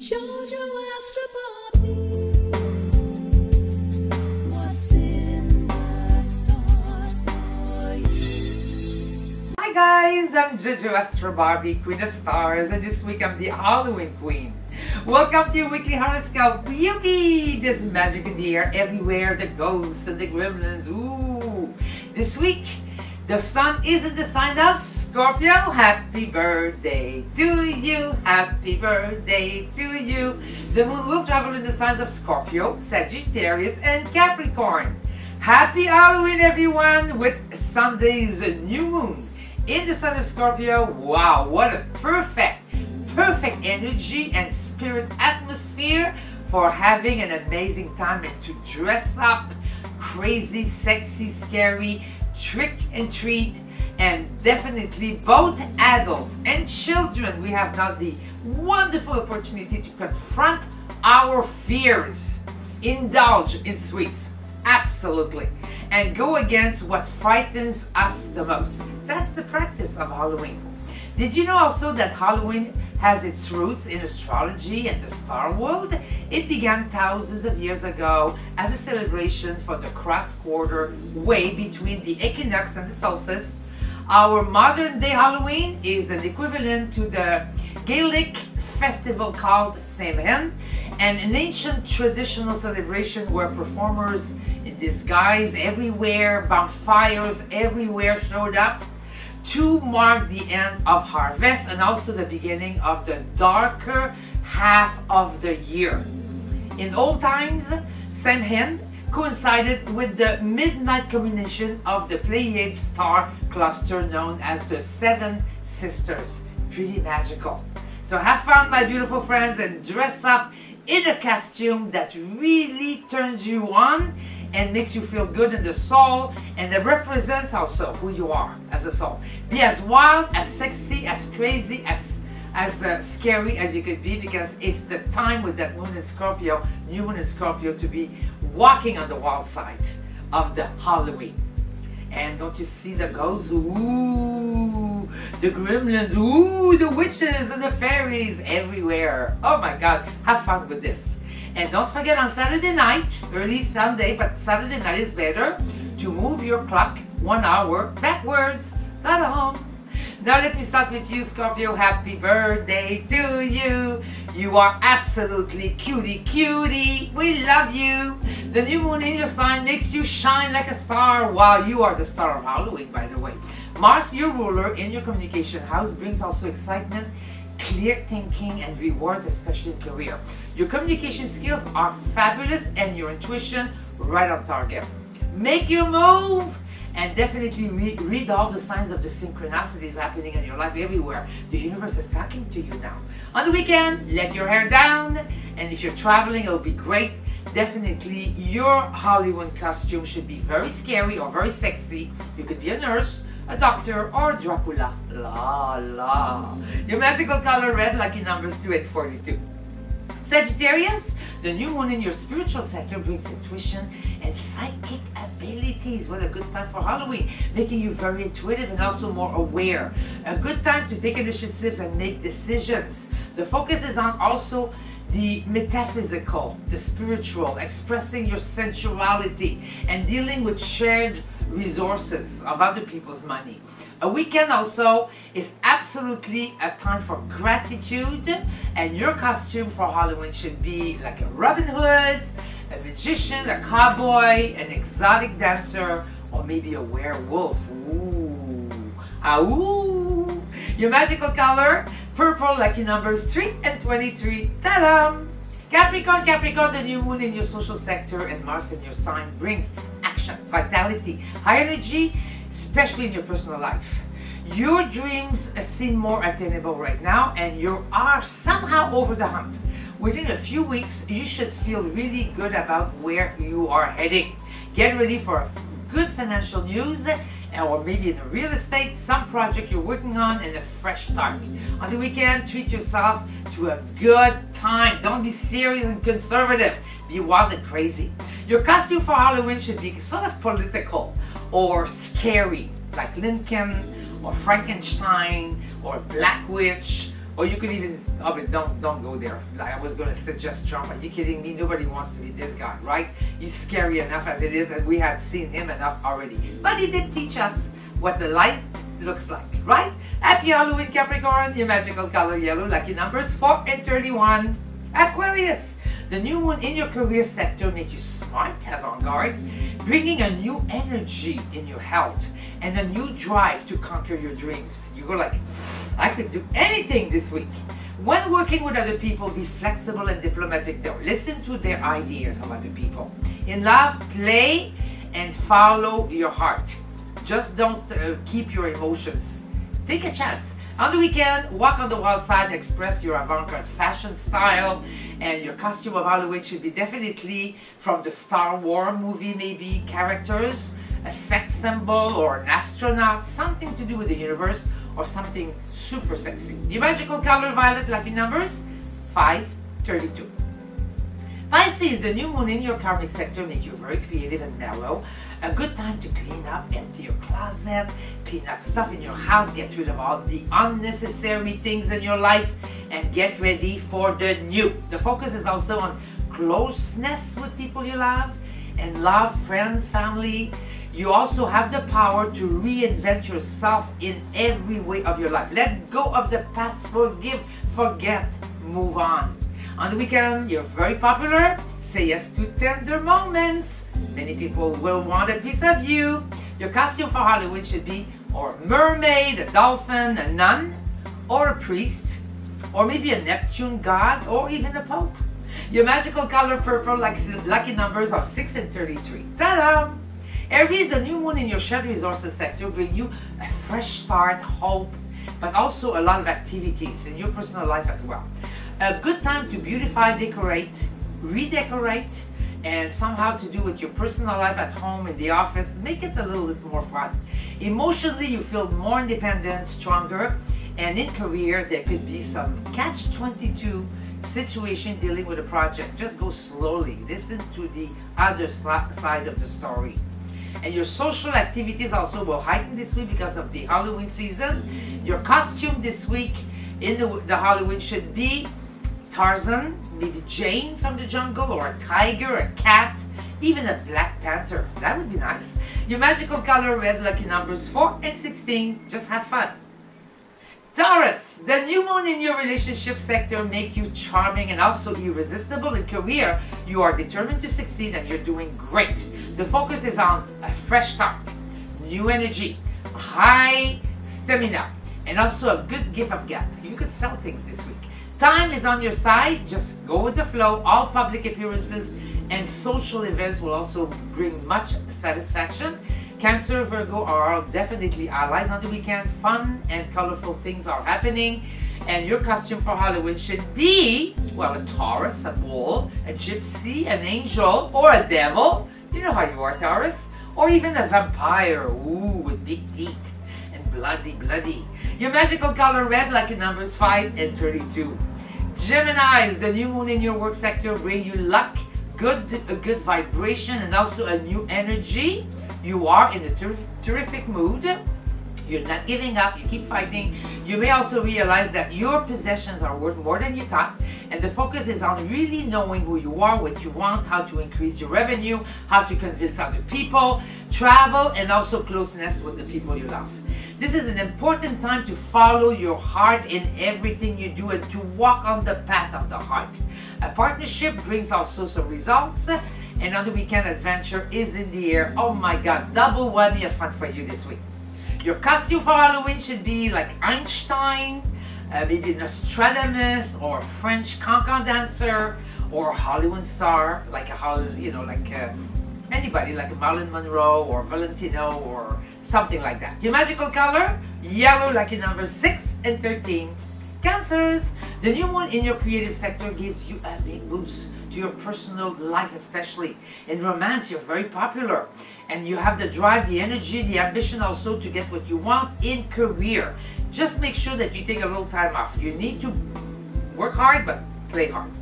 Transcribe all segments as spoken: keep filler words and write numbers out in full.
JoJo Astro Barbie. What's in the stars for you? Hi guys, I'm JoJo Astro Barbie, Queen of Stars, and this week I'm the Halloween Queen. Welcome to your weekly horoscope. Yippee! There's magic in the air everywhere, the ghosts and the gremlins. Ooh! This week, the sun is in the sign of Scorpio. Happy birthday to you, happy birthday to you. The moon will travel in the signs of Scorpio, Sagittarius and Capricorn. Happy Halloween everyone, with Sunday's new moon in the sign of Scorpio. Wow, what a perfect, perfect energy and spirit atmosphere for having an amazing time and to dress up crazy, sexy, scary, trick and treat. And definitely both adults and children, we have now the wonderful opportunity to confront our fears, indulge in sweets, absolutely, and go against what frightens us the most. That's the practice of Halloween. Did you know also that Halloween has its roots in astrology and the star world? It began thousands of years ago as a celebration for the cross quarter way between the equinox and the solstice. Our modern day Halloween is an equivalent to the Gaelic festival called Samhain, and an ancient traditional celebration where performers in disguise everywhere, bonfires everywhere showed up to mark the end of harvest and also the beginning of the darker half of the year. In old times, Samhain coincided with the midnight culmination of the Pleiades star cluster known as the Seven Sisters. Pretty magical. So have fun, my beautiful friends, and dress up in a costume that really turns you on and makes you feel good in the soul, and that represents also who you are as a soul. Be as wild, as sexy, as crazy, as as uh, scary as you could be, because it's the time with that moon in Scorpio, new moon in Scorpio, to be walking on the wild side of the Halloween. And don't you see the ghosts? Ooh, the gremlins, ooh, the witches and the fairies everywhere. Oh my God, have fun with this. And don't forget on Saturday night, early Sunday, but Saturday night is better, to move your clock one hour backwards. Ta-da! Now let me start with you, Scorpio. Happy birthday to you. You are absolutely cutie cutie. We love you. The new moon in your sign makes you shine like a star. Wow, you are the star of Halloween, by the way. Mars, your ruler in your communication house, brings also excitement, clear thinking, and rewards, especially in career. Your communication skills are fabulous and your intuition right on target. Make your move. And definitely re read all the signs of the synchronicities happening in your life everywhere. The universe is talking to you now. On the weekend, let your hair down. And if you're traveling, it'll be great. Definitely, your Halloween costume should be very scary or very sexy. You could be a nurse, a doctor, or Dracula. La la. Your magical color red, lucky numbers two, eight, forty-two. Sagittarius, the new moon in your spiritual sector brings intuition and psychic abilities. What a good time for Halloween, making you very intuitive and also more aware. A good time to take initiatives and make decisions. The focus is on also the metaphysical, the spiritual, expressing your sensuality and dealing with shared resources of other people's money. A weekend also is absolutely a time for gratitude, and your costume for Halloween should be like a Robin Hood, a magician, a cowboy, an exotic dancer, or maybe a werewolf. Ooh, ah, ooh. Your magical color, purple, lucky numbers three and twenty-three. Ta-da! Capricorn, Capricorn, the new moon in your social sector and Mars in your sign brings action, vitality, high energy, especially in your personal life. Your dreams seem more attainable right now, and you are somehow over the hump. Within a few weeks, you should feel really good about where you are heading. Get ready for good financial news, or maybe in the real estate, some project you're working on, and a fresh start. On the weekend, treat yourself to a good time. Don't be serious and conservative. Be wild and crazy. Your costume for Halloween should be sort of political or scary, like Lincoln, or Frankenstein, or Black Witch, Or you could even, oh, but don't, don't go there. Like I was going to suggest Trump. Are you kidding me? Nobody wants to be this guy, right? He's scary enough as it is, and we had seen him enough already. But he did teach us what the light looks like, right? Happy Halloween, Capricorn. Your magical color yellow. Lucky numbers four and thirty-one. Aquarius, the new moon in your career sector makes you smart, avant-garde, bringing a new energy in your health and a new drive to conquer your dreams. You go like, I could do anything this week. When working with other people, be flexible and diplomatic though. Listen to their ideas of other people. In love, play and follow your heart. Just don't uh, keep your emotions. Take a chance. On the weekend, walk on the wild side, express your avant-garde fashion style, and your costume of Halloween should be definitely from the Star Wars movie, maybe characters, a sex symbol or an astronaut, something to do with the universe or something super sexy. Your magical color violet, lucky numbers five, thirty-two. Pisces, the new moon in your karmic sector makes you very creative and mellow. A good time to clean up, empty your closet, clean up stuff in your house, get rid of all the unnecessary things in your life, and get ready for the new. The focus is also on closeness with people you love, and love, friends, family. You also have the power to reinvent yourself in every way of your life. Let go of the past, forgive, forget, move on. On the weekend, you're very popular. Say yes to tender moments. Many people will want a piece of you. Your costume for Halloween should be or a mermaid, a dolphin, a nun, or a priest, or maybe a Neptune god, or even a pope. Your magical color purple, lucky numbers are six and thirty-three. Ta-da! Aries, the new moon in your shadow resources sector brings you a fresh start, hope, but also a lot of activities in your personal life as well. A good time to beautify, decorate, redecorate, and somehow to do with your personal life at home, in the office, make it a little bit more fun. Emotionally, you feel more independent, stronger, and in career, there could be some catch twenty-two situation dealing with a project. Just go slowly, listen to the other side of the story. And your social activities also will heighten this week because of the Halloween season. Your costume this week in the, the Halloween should be Tarzan, maybe Jane from the jungle, or a tiger, a cat, even a black panther. That would be nice. Your magical color red, lucky numbers four and sixteen. Just have fun. Taurus, the new moon in your relationship sector make you charming and also irresistible in career. You are determined to succeed and you're doing great. The focus is on a fresh start, new energy, high stamina, and also a good gift of gab. You could sell things this week. Time is on your side, just go with the flow. All public appearances and social events will also bring much satisfaction. Cancer, Virgo are definitely allies on the weekend. Fun and colorful things are happening. And your costume for Halloween should be, well, a Taurus, a bull, a gypsy, an angel, or a devil. You know how you are, Taurus. Or even a vampire, ooh, with big teeth and bloody, bloody. Your magical color red, lucky numbers five and thirty-two. Gemini, the new moon in your work sector bring you luck, good, a good vibration, and also a new energy. You are in a ter terrific mood. You're not giving up, you keep fighting. You may also realize that your possessions are worth more than you thought, and the focus is on really knowing who you are, what you want, how to increase your revenue, how to convince other people, travel, and also closeness with the people you love. This is an important time to follow your heart in everything you do and to walk on the path of the heart. A partnership brings also some results. Another weekend adventure is in the air. Oh my God, double whammy of fun for you this week. Your costume for Halloween should be like Einstein, uh, maybe an astronomist, or a French cancan dancer, or a Halloween star, like a you know, like a, anybody, like Marilyn Monroe or Valentino or something like that. Your magical color yellow, lucky number six and thirteen. Cancers, the new moon in your creative sector gives you a big boost to your personal life, especially in romance. You're very popular and you have the drive, the energy, the ambition also to get what you want in career. Just make sure that you take a little time off. You need to work hard but play hard.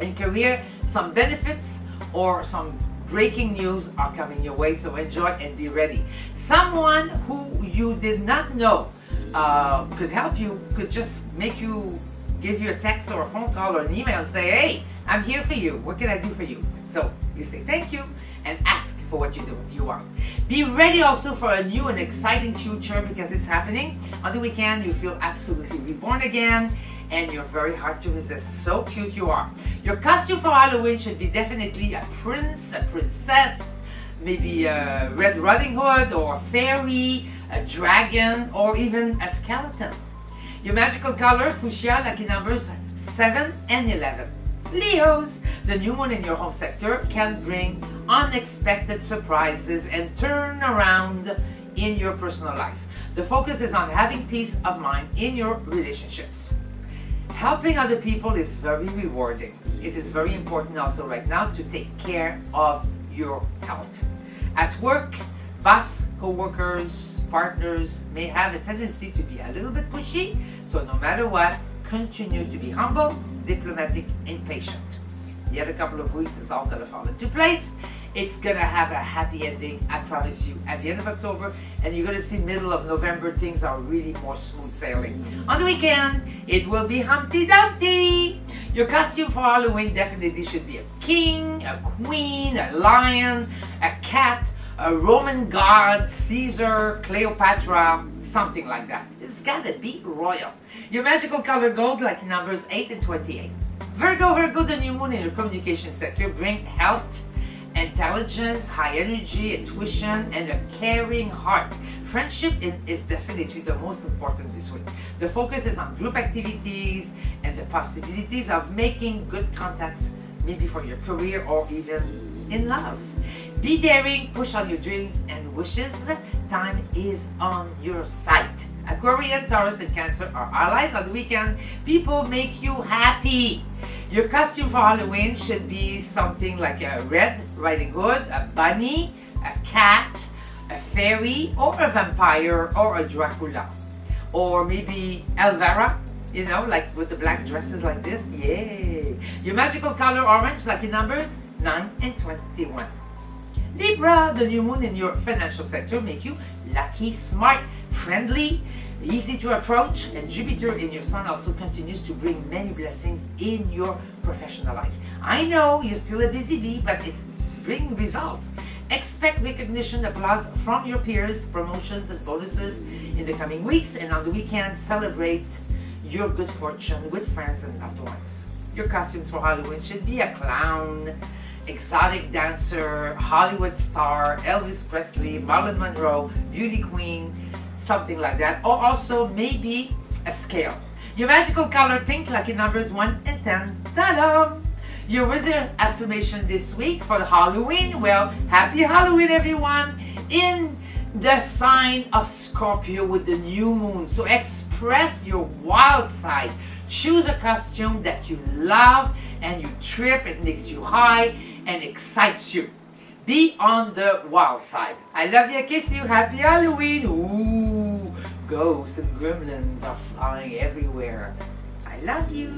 In career, some benefits or some breaking news are coming your way, so enjoy and be ready. Someone who you did not know uh, could help you, could just make you, give you a text or a phone call or an email and say, hey, I'm here for you, what can I do for you? So you say thank you and ask for what you do, you want. Be ready also for a new and exciting future because it's happening. On the weekend, you feel absolutely reborn again and you're very hard to resist. So cute you are. Your costume for Halloween should be definitely a prince, a princess, maybe a Red Riding Hood or a fairy, a dragon, or even a skeleton. Your magical color, fuchsia, lucky numbers seven and eleven. Leos, the new moon in your home sector can bring unexpected surprises and turn around in your personal life. The focus is on having peace of mind in your relationships. Helping other people is very rewarding. It is very important also right now to take care of your health. At work, boss, co-workers, partners may have a tendency to be a little bit pushy, so no matter what, continue to be humble, diplomatic, and patient. The other couple of weeks is all going to fall into place. It's going to have a happy ending, I promise you, at the end of October, and you're going to see middle of November, things are really more smooth sailing. On the weekend, it will be Humpty Dumpty! Your costume for Halloween definitely should be a king, a queen, a lion, a cat, a Roman god, Caesar, Cleopatra, something like that. It's gotta be royal. Your magical color gold, like numbers eight and twenty-eight. Virgo, Virgo, the new moon in your communication sector bring health, intelligence, high energy, intuition, and a caring heart. Friendship is definitely the most important this week. The focus is on group activities and the possibilities of making good contacts, maybe for your career or even in love. Be daring, push on your dreams and wishes. Time is on your side. Aquarius, Taurus, and Cancer are allies on the weekend. People make you happy. Your costume for Halloween should be something like a Red Riding Hood, a bunny, a cat, a fairy, or a vampire, or a Dracula, or maybe Elvira, you know, like with the black dresses like this. Yay! Your magical color orange, lucky numbers nine and twenty-one. Libra, the new moon in your financial sector make you lucky, smart, friendly, easy to approach, and Jupiter in your sun also continues to bring many blessings in your professional life. I know you're still a busy bee, but it's bringing results. Expect recognition, applause from your peers, promotions and bonuses in the coming weeks, and on the weekend celebrate your good fortune with friends and loved ones. Your costumes for Halloween should be a clown, exotic dancer, Hollywood star, Elvis Presley, Marilyn Monroe, beauty queen, something like that, or also maybe a scale. Your magical color pink, lucky numbers one and ten. Ta-da! Your wizard affirmation this week for Halloween, well, happy Halloween everyone, in the sign of Scorpio with the new moon. So express your wild side. Choose a costume that you love and you trip, it makes you high and excites you. Be on the wild side. I love you, I kiss you, happy Halloween. Ooh, ghosts and gremlins are flying everywhere. I love you.